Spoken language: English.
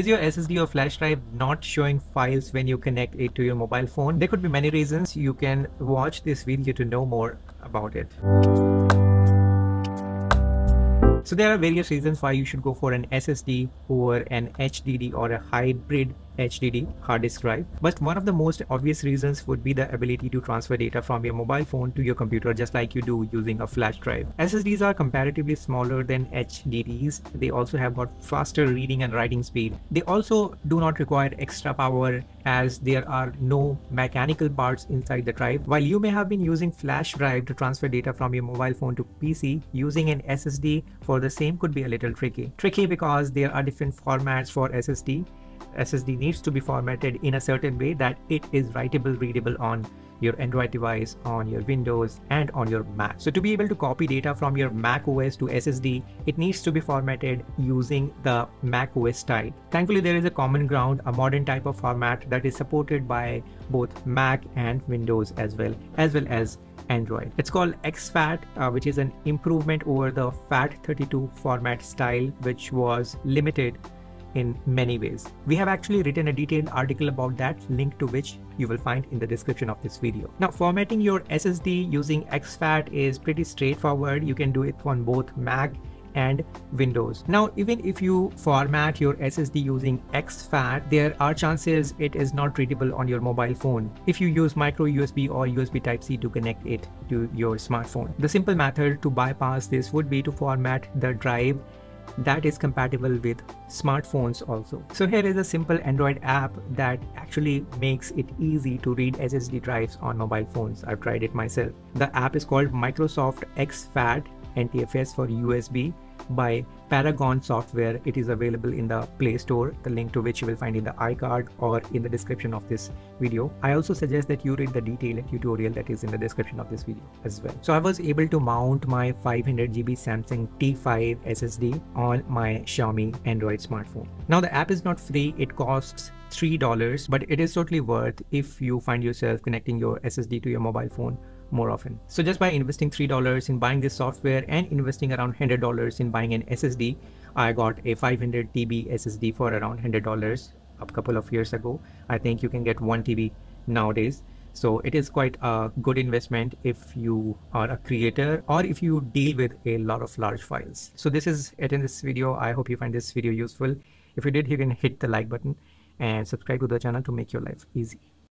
Is your SSD or flash drive not showing files when you connect it to your mobile phone? There could be many reasons. You can watch this video to know more about it. So there are various reasons why you should go for an SSD over an HDD or a hybrid HDD hard disk drive. But one of the most obvious reasons would be the ability to transfer data from your mobile phone to your computer, just like you do using a flash drive. SSDs are comparatively smaller than HDDs. They also have got faster reading and writing speed. They also do not require extra power as there are no mechanical parts inside the drive. While you may have been using flash drive to transfer data from your mobile phone to PC, using an SSD for the same could be a little tricky. Tricky because there are different formats for SSD. SSD needs to be formatted in a certain way that it is writable, readable on your Android device, on your Windows and on your Mac. So to be able to copy data from your macOS to SSD, it needs to be formatted using the macOS type. Thankfully, there is a common ground, a modern type of format that is supported by both Mac and Windows as well as Android. It's called exFAT, which is an improvement over the FAT32 format style, which was limited in many ways. We have actually written a detailed article about that, link to which you will find in the description of this video. Now, formatting your SSD using exFAT is pretty straightforward. You can do it on both Mac and Windows. Now, even if you format your SSD using exFAT, there are chances it is not readable on your mobile phone if you use micro USB or USB Type-C to connect it to your smartphone. The simple method to bypass this would be to format the drive that is compatible with smartphones also. So here is a simple Android app that actually makes it easy to read SSD drives on mobile phones. I've tried it myself. The app is called Microsoft XFAT NTFS for USB by Paragon Software. It is available in the Play Store, the link to which you will find in the iCard or in the description of this video. I also suggest that you read the detailed tutorial that is in the description of this video as well. So I was able to mount my 500GB Samsung t5 SSD on my Xiaomi Android smartphone. Now the app is not free, it costs $3, but it is totally worth if you find yourself connecting your SSD to your mobile phone more often. So just by investing $3 in buying this software and investing around $100 in buying an SSD, I got a 500 TB SSD for around $100 a couple of years ago. I think you can get 1 TB nowadays. So it is quite a good investment if you are a creator or if you deal with a lot of large files. So this is it in this video. I hope you find this video useful. If you did, you can hit the like button and subscribe to the channel to make your life easy.